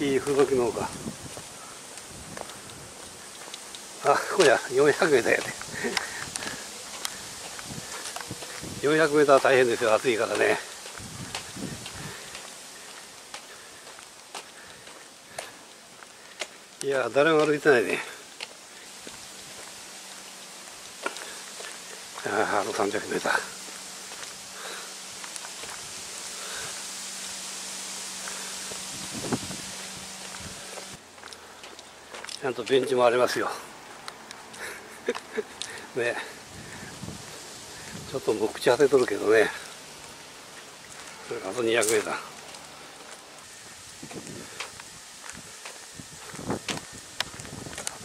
いい風土機農家。あ、こりゃ400mやね。400m は大変ですよ、暑いからね。いや、誰も歩いてないね。ああ、あの30m。ちゃんとベンチもありますよ。ね、ちょっともう朽ち果てとるけどね。それあと200m。あ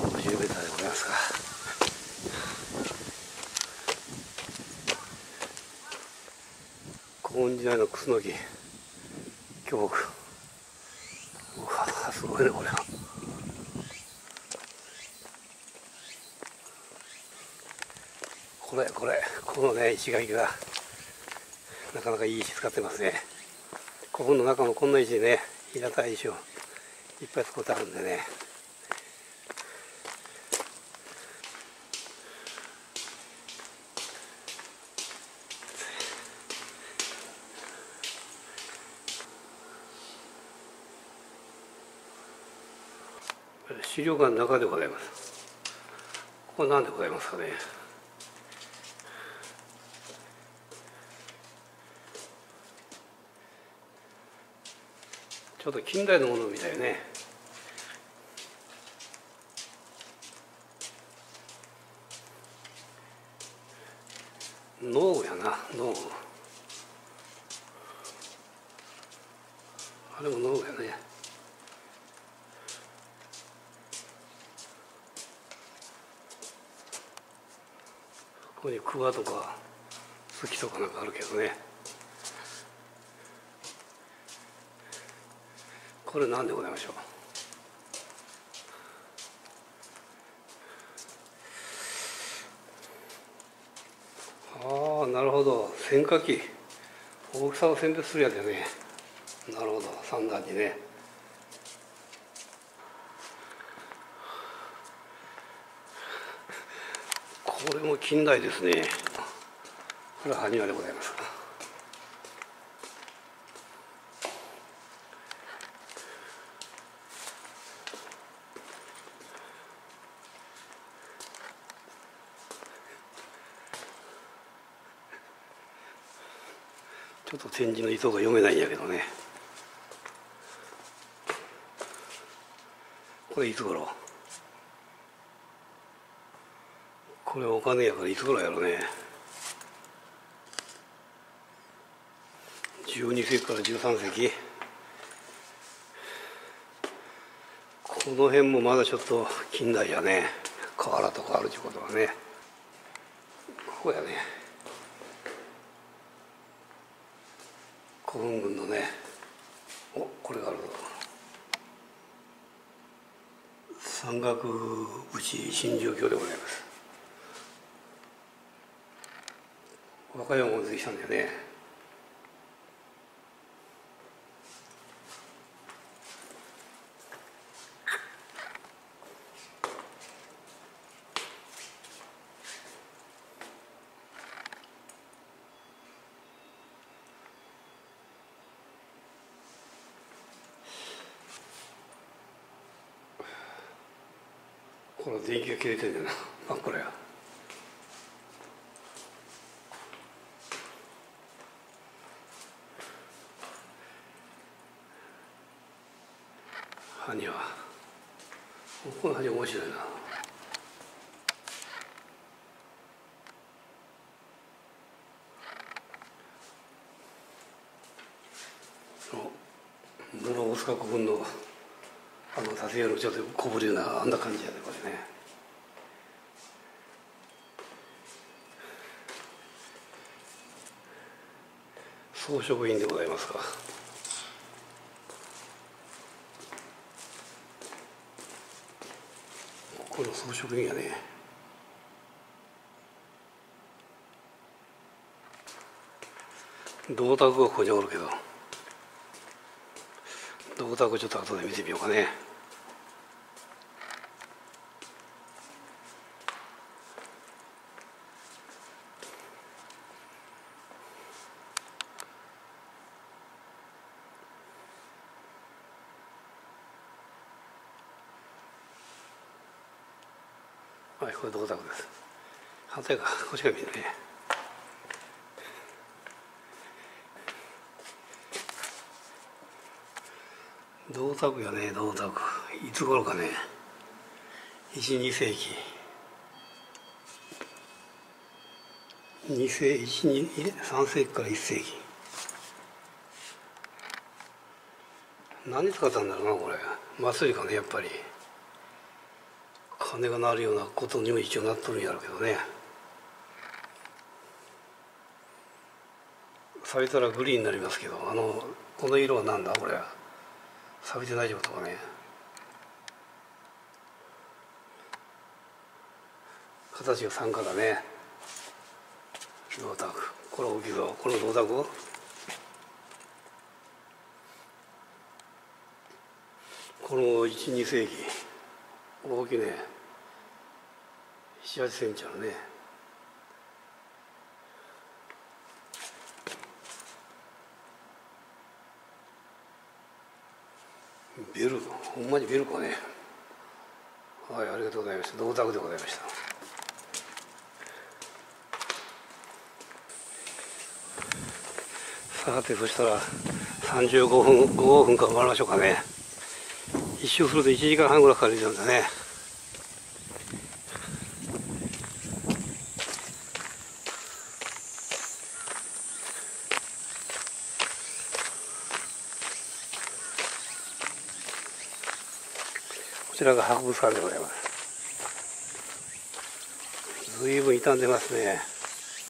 と50mでございますか。古墳時代のクスノキ巨木。うわ、すごいねこれは。このね、石垣がなかなかいい石使ってますね。古墳の中もこんな石ね、平たい石をいっぱい使ってあるんでね。資料館の中でございます。ここは何でございますかね。ちょっと近代のものみたいね。農具やな、農具。あれも農具やね。ここにクワとかスキとかなんかあるけどね。これ何でございましょう。ああ、なるほど、選果機。大きさを選別するやつやね。なるほど、3段にね。これも近代ですね。これは埴輪でございますか。ちょっと展示の意図が読めないんやけどね。これいつ頃？これお金やからいつ頃やろね。12世紀から13世紀。この辺もまだちょっと近代やね。瓦とかあるってことはね。ここやね。古墳群のね、お、これがあるぞ。山岳部地新城峡でございます。若いもん出てきたんだよね。この電気が切れてるんだよな。あ、これや。埴輪。この埴輪面白いな。室大塚古墳の。あの建屋のちょっと小ぶりなあんな感じやね、これね。装飾品でございますか。この装飾品やね。銅鐸がここにおるけど。銅のお宅をちょっと後で見てみようかね。はい、これのお宅です。反対側、こっちが見えるね。銅鐸よね、銅鐸。いつ頃かね、1、2世紀、3世紀から1世紀。何に使ったんだろうな、これ。祭りかね、やっぱり。金が鳴るようなことにも一応なっとるんやろうけどね。錆びたらグリーンになりますけど、この色は何だこれ。錆びて大丈夫とかね。形が酸化だね。銅鐸、これ大きいぞ。この銅鐸をこの1、2世紀、これ大きいね。7、8センチあるね。ベル、ほんまにベルかね。はい、ありがとうございました。銅鐸でございました。さて、そしたら5分間回りましょうかね。一周すると1時間半ぐらいかかるんだね。こちらが博物館でございます。随分傷んでますね。